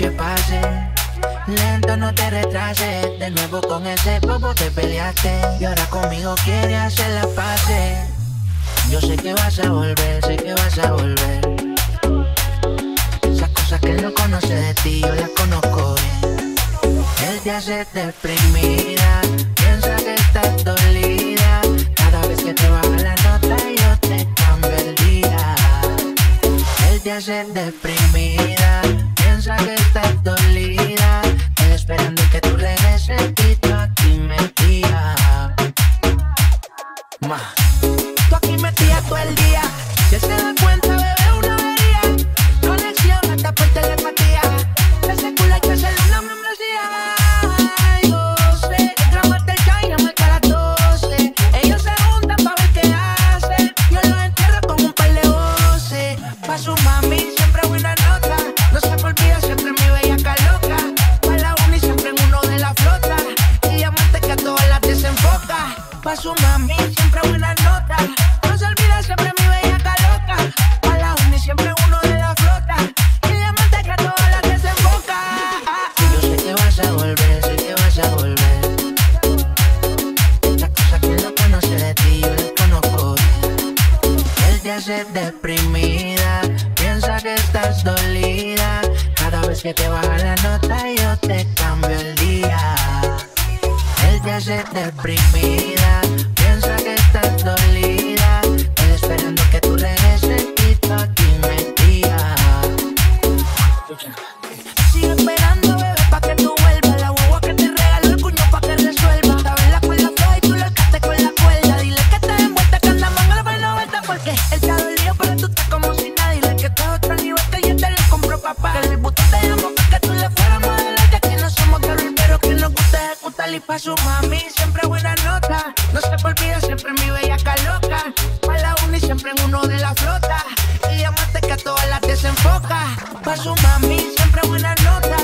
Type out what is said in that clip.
noche pase, lento no te retrases. De nuevo con ese bobo te peleaste y ahora conmigo quiere hacer la pase. Yo sé que vas a volver, sé que vas a volver. Esas cosas que él no conoce de ti, yo las conozco bien. Él te hace deprimida, piensa que estás dolida. Cada vez que te baja la nota yo te cambio el día. Él te hace deprimida, piensa que estás dolida. Él esperando que tú regreses y tú aquí metida. Tú aquí metida todo el día. Si él se da cuenta, bebé, una avería. Conexión hasta por telepatía. Ese culo hay que hacerle una membresía. Pa' su mami, siempre buena nota. No se olvida, siempre mi bellaca loca. Pa' la uni, siempre uno de la flota. Y diamante que a todas las que se enfoca. Yo sé que vas a volver, sé que vas a volver. Esas cosas que no conoce de ti, yo las conozco. Él te hace deprimida, piensa que estás dolida. Cada vez que te baja la nota yo te cambio el día. Él te hace deprimida, piensa que estás dolida. Él esperando que tú regreses y tú aquí metida. Sigue esperando, bebé, pa' que tú vuelvas. La guagua que te regaló el cuño pa' que resuelva. Estaba en la cuerda floja y tú lo escaste con la cuerda. Dile que estás envuelta, que anda manga la buena vuelta. Porque él está dolido, pero tú estás como si nada. Dile que estás otro nivel que yo te lo compro, papá. Que el buto te llamó pa' que tú le fueras más adelante. Que no somos de hablar, pero que nos gusta ejecutar. Y pa' su mami, siempre buena nota. No se me olvida, siempre mi bellaca loca. Pa' la uni, siempre en uno de la flota. Y diamante que a todas las desenfoca. Pa' su mami, siempre buena nota.